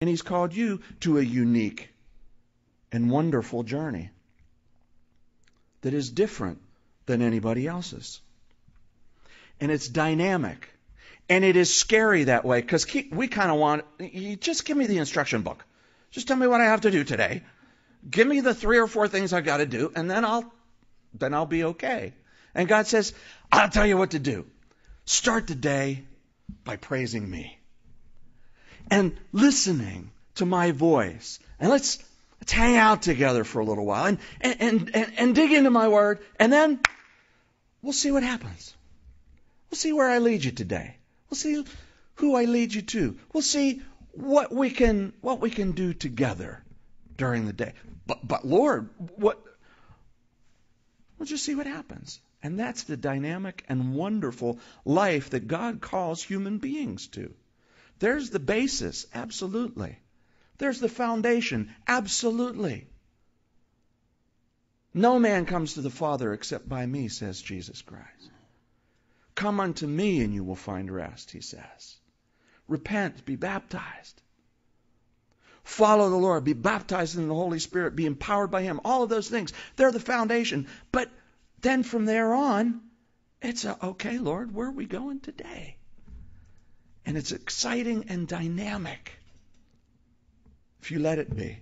And He's called you to a unique and wonderful journey that is different than anybody else's. And it's dynamic. And it is scary that way, because we kind of want, you just give me the instruction book. Just tell me what I have to do today. Give me the 3 or 4 things I've got to do, and then I'll be okay. And God says, I'll tell you what to do. Start the day by praising me and listening to my voice. And let's hang out together for a little while and dig into my word, and then we'll see what happens. We'll see where I lead you today. We'll see who I lead you to. We'll see what we can do together during the day. But Lord, we'll just see what happens. And that's the dynamic and wonderful life that God calls human beings to. There's the basis, absolutely. There's the foundation, absolutely. No man comes to the Father except by me, says Jesus Christ. Come unto me and you will find rest, He says. Repent, be baptized. Follow the Lord, be baptized in the Holy Spirit, be empowered by Him. All of those things, they're the foundation. But then from there on, it's okay, Lord, where are we going today? And it's exciting and dynamic, if you let it be.